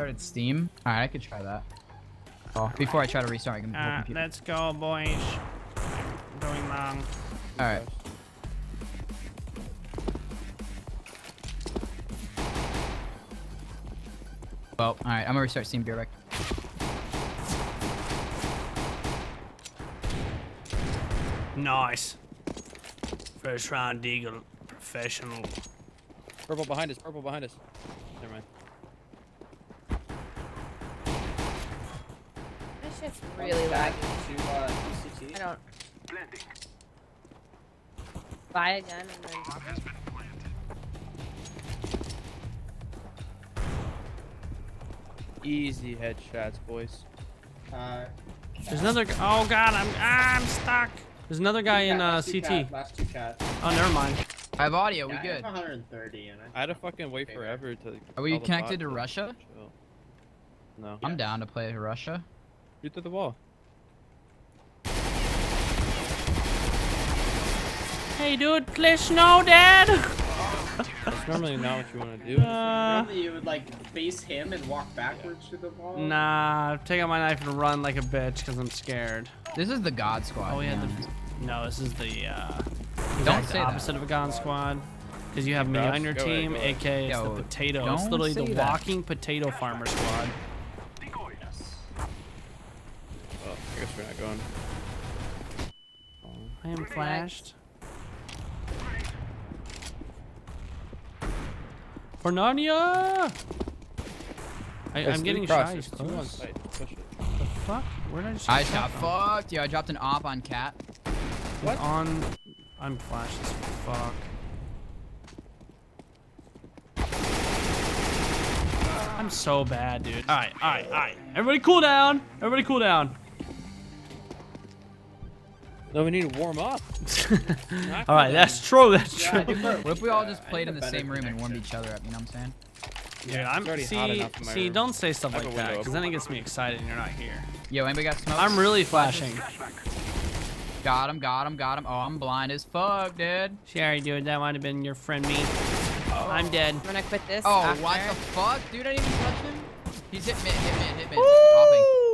started Steam. All right, I could try that. Oh, before I try to restart, I can computer. Let's go, boys. I'm going long. All right. Well, all right. I'm gonna restart Steam direct. Nice. First round deagle, professional. Purple behind us. Purple behind us. Never mind. This shit's really laggy. I don't. Buy a gun and then. Easy headshots, boys. There's another. Oh god, I'm stuck. There's another guy in CT. Last two cats. Oh, never mind. I have audio. Yeah, we good. 130 in it. I had to fucking wait forever to. Are we connected to Russia? Chill. No. I'm down to play Russia. Shoot through the wall. Hey, dude, play snow, dad. That's normally not what you want to do. Normally you would like face him and walk backwards through the wall. Nah, take out my knife and run like a bitch because I'm scared. This is the God Squad. Oh yeah. No, this is the exact opposite of a God Squad. Because you have me on your team, aka it's the potato. It's literally the walking potato farmer squad. Decoy. Yes. Well, I guess we're not going. I am flashed. Fornania! I'm getting shot. He's close. What the fuck? Where did I shoot? I got fucked. Yeah, I dropped an op on Cat. What? I'm flashed as fuck. I'm so bad, dude. Alright, alright, alright. Everybody cool down. Everybody cool down. No, we need to warm up. Alright, that's true, that's true. What if we all just played in the same room and warmed each other up, you know what I'm saying? Yeah, I'm already hot enough in my room. Don't say stuff like that, because then it gets me excited and you're not here. Yo, anybody got smoke? I'm really flashing. Got him, got him, got him. Oh, I'm blind as fuck, dude. Sherry, dude, that might have been your friend me. Oh. I'm dead. I'm gonna quit this. Oh, what the fuck? Dude, I didn't even touch him. He's hit mid, hit mid.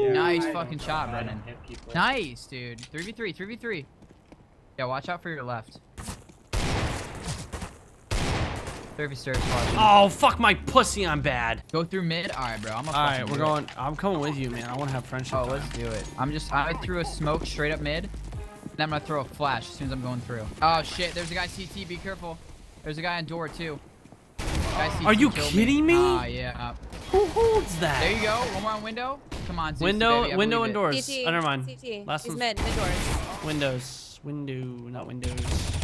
Yeah, nice fucking shot, Brennan. Nice, dude. 3v3, 3v3. Yeah, watch out for your left. 3v3. Oh, fuck my pussy, I'm bad. Go through mid? Alright, bro. Alright, we're going. I'm coming with you, man. I want to have friendship. Oh, let's do it. I threw a smoke straight up mid. And I'm going to throw a flash as soon as I'm going through. Oh, shit. There's a guy CT. Be careful. There's a guy on door, too. Are you kidding me? Ah, yeah. Who holds that? There you go. One more on window. Come on, Zeus, window, baby, window and doors. CT, oh, never mind. CT. Last one. Mid doors. Windows. Window, not windows.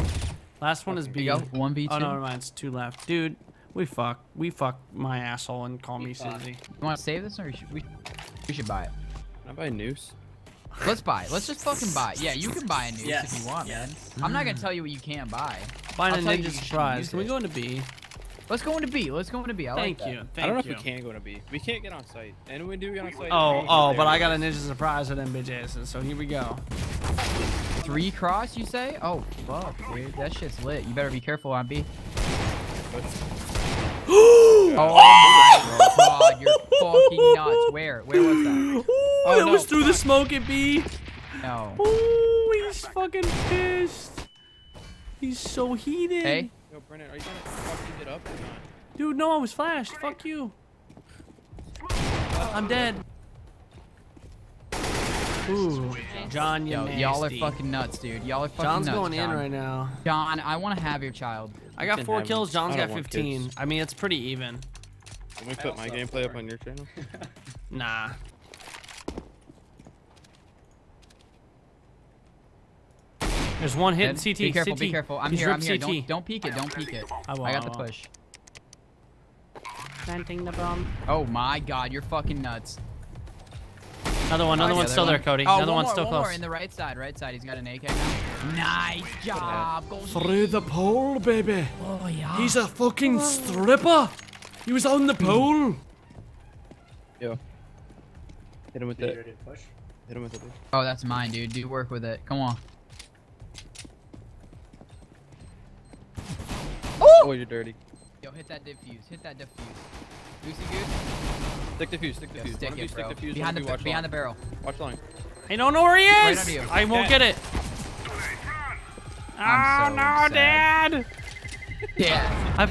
Last one is B. There you go. 1v2. Oh, no, never mind. It's two left. Dude, we fuck my asshole and call me Susie. You want to save this or should we should buy it? Can I buy a noose? Let's buy it. Let's just fucking buy it. Yeah, you can buy a noose if you want, man. I'm not going to tell you what you can't buy. Find a ninja surprise. Can we go into B? Let's go into B. Let's go into B. I like that. Thank you. I don't know if we can go into B. We can't get on site. And when we do get on site. Oh, but I got a ninja surprise with them bitch asses. So here we go. 3 cross, you say? Oh, fuck, dude. That shit's lit. You better be careful on B. Oh, God. You're fucking nuts. Where was that? Oh, that was through the smoke at B. No. Oh, he's fucking pissed. He's so heated. Hey. Yo, Brennan, are you gonna fucking get up or not? Dude, no, I was flashed. Fuck you. I'm dead. Ooh, John, y'all are fucking nuts, dude. Y'all are fucking nuts. John's going in right now. John, I want to have your child. I got 4 kills. John's got 15. I mean, it's pretty even. Can we put my gameplay up on your channel? Nah. There's one hit in CT. Be careful, CT. Be careful. I'm here, I'm here. Don't peek it, don't peek it. I got the push. Planting the bomb. Oh my god, you're fucking nuts. Another one's still there, Cody. Another one's still close. In the right side, he's got an AK now. Nice job, Goldie. Through the pole, baby. Oh yeah. He's a fucking stripper. He was on the pole. Yeah. Hit him with the push. Hit him with the push. Oh, that's mine, dude. Do work with it. Come on. Oh, you're dirty. Yo, hit that diffuse. Hit that diffuse. Goosey goose. Stick the fuse, stick the fuse. Stick it, bro. Behind the barrel. Watch long. I don't know where he is! Right I won't get it. I'm so sad. Dad! Yeah. I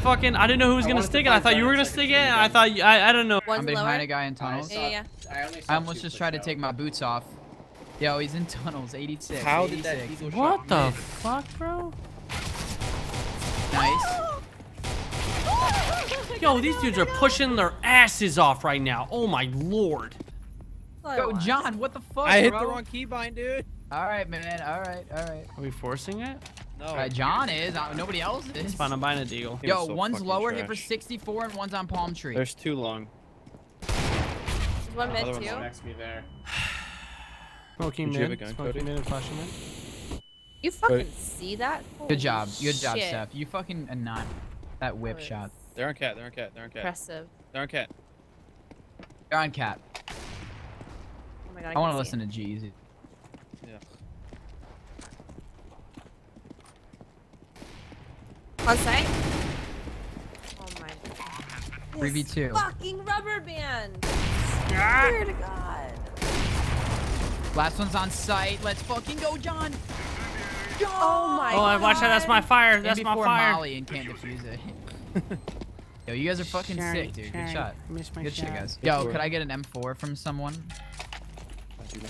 didn't know who was gonna stick it. I thought you were gonna stick it, and I thought, I don't know. I'm behind a guy in tunnels. Yeah, yeah. I almost just tried to take my boots off. Yo, he's in tunnels, 86. How did that eagle shot miss? What the fuck, bro? Nice. Yo, these dudes are pushing their asses off right now. Oh my lord. Yo, John, what the fuck, I hit the wrong keybind, dude. Alright, man. Alright, alright. Are we forcing it? No. John is. Nobody else is. It's fine. I'm buying a deagle. Yo, one's lower, hit for 64, and one's on palm tree. There's too long. One mid, too. Next to me there. Smoking mid. Smoking mid and flashing mid. You fucking see that? Good job. Good job, Steph. You fucking not that whip shot. They're on cat. They're on cat. They're on cat. Impressive. They're on cat. They're on cat. Oh my God, I want to listen to G-Eazy. On site? Oh my God. 3v2. Fucking rubber band. I swear to God. Last one's on site. Let's fucking go, John. John! Oh my God. Oh, watch out. That's my fire. That's my fire. Molly and can't defuse it. Yo, you guys are fucking sick, dude. Good shot. Good shit, guys. Yo, could I get an M4 from someone?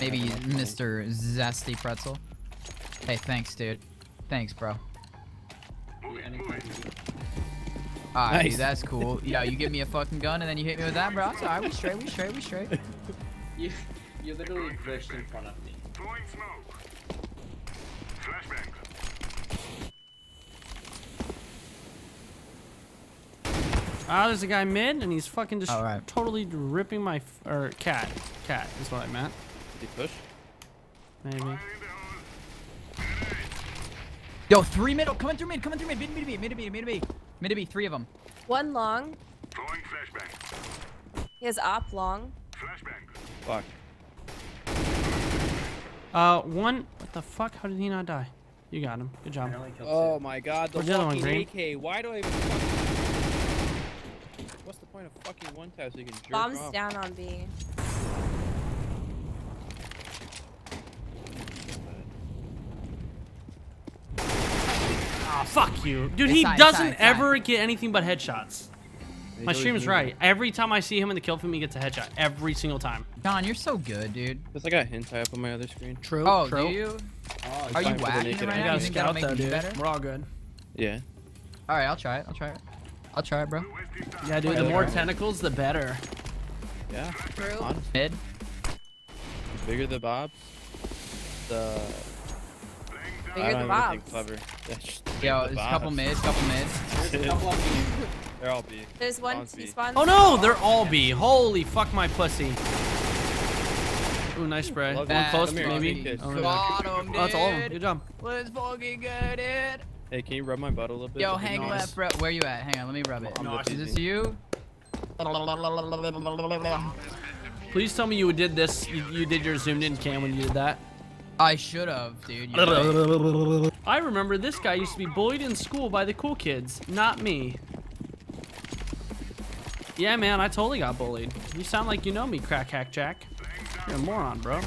Maybe Mr. Zesty Pretzel. Hey, thanks, dude. Thanks, bro. Ah, nice. Dude, that's cool. Yeah, you give me a fucking gun and then you hit me with that, bro. I'm sorry, we straight, we straight, we straight. You literally crashed in front of me. Blowing smoke. Flashbang. Ah, there's a guy mid and he's fucking just totally ripping my cat. Cat is what I meant. Did he push? Maybe. Yo, three middle, coming through mid, coming through mid, mid, mid, mid, mid, mid, mid, mid, mid, mid, three of them. One long. Throwing flashbang. He has op long. Flashbang. Fuck. One. What the fuck? How did he not die? You got him. Good job. Oh my God, the fucking AK. Why do I even? What's the point of fucking one tap so you can jerk off? Bombs down on B. Oh, fuck you. Dude, he doesn't ever get anything but headshots. My stream is right. Every time I see him in the kill film, he gets a headshot. Every single time. Don, you're so good, dude. Because I got hentai up on my other screen. True. Oh, do you? Oh, are you whacking right now? You gotta scout that, dude. We're all good. Yeah. All right, I'll try it. I'll try it. I'll try it, bro. Yeah, dude, the more tentacles, the better. Yeah. True. Mid. The bigger the bobs, the... I don't have anything clever. Yo, there's a couple mid, couple mid. There's a couple of B. They're all B. There's one T spawn. Oh no, they're all B. Holy fuck my pussy. Ooh, nice spray. One close, maybe. Oh, no. That's all of them. Good job. Let's fucking get it. Hey, can you rub my butt a little bit? Yo, hang left, bro. Where you at? Hang on, let me rub it. Is this you? Please tell me you did this. You did your zoomed in cam when you did that. I should have, dude. I remember this guy used to be bullied in school by the cool kids, not me. Yeah, man, I totally got bullied. You sound like you know me, Crack Hack Jack. You're a moron, bro.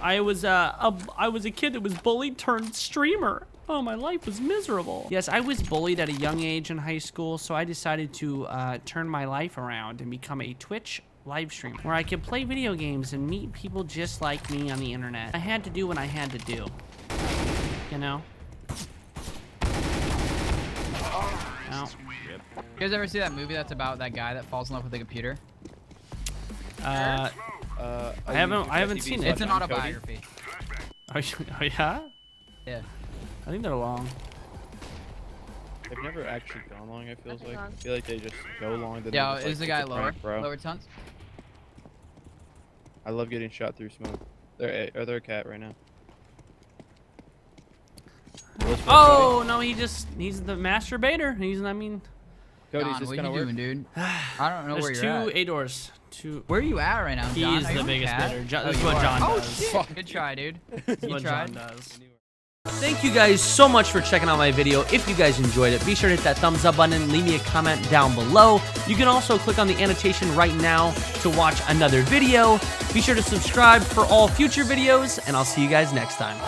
I was a kid that was bullied turned streamer. Oh, my life was miserable. Yes, I was bullied at a young age in high school, so I decided to turn my life around and become a Twitch live stream where I could play video games and meet people just like me on the internet. I had to do what I had to do, you know. Oh. You guys ever see that movie that's about that guy that falls in love with the computer? I haven't seen it. It's an autobiography. Oh yeah? Yeah. I think they're long. They've never actually gone long, it feels like. I feel like they just go long. Yo, is the guy lower? Lower tons? I love getting shot through smoke. Are there a cat right now? Oh, no, he's the masturbator. I mean... Cody, is this gonna work? Doing, dude? I don't know where you're at. There's two A-doors. Where are you at right now, John? He is the biggest bidder. That's what John does. Oh, shit. Good try, dude. That's what John does. Thank you guys so much for checking out my video. If you guys enjoyed it, be sure to hit that thumbs up button, leave me a comment down below. You can also click on the annotation right now to watch another video. Be sure to subscribe for all future videos, and I'll see you guys next time.